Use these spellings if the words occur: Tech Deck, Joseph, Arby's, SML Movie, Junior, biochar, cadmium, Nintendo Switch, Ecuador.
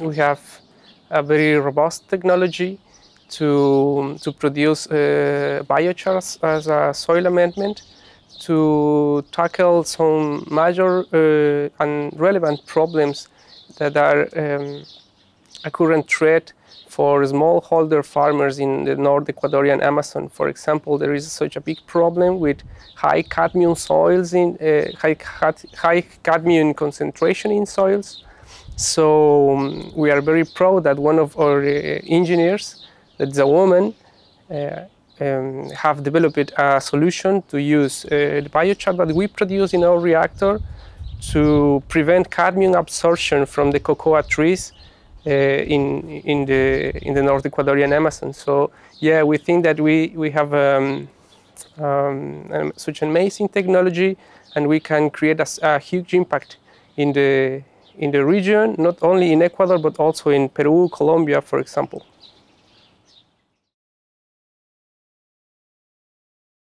we have a very robust technology to produce biochars as a soil amendment to tackle some major and relevant problems that are a current threat for smallholder farmers in the North Ecuadorian Amazon. For example, there is such a big problem with high cadmium soils, high cadmium concentration in soils. So we are very proud that one of our engineers, that's a woman, have developed a solution to use the biochar that we produce in our reactor to prevent cadmium absorption from the cocoa trees in the North Ecuadorian Amazon. So yeah, we think that we have such an amazing technology, and we can create a huge impact in the region, not only in Ecuador but also in Peru, Colombia, for example.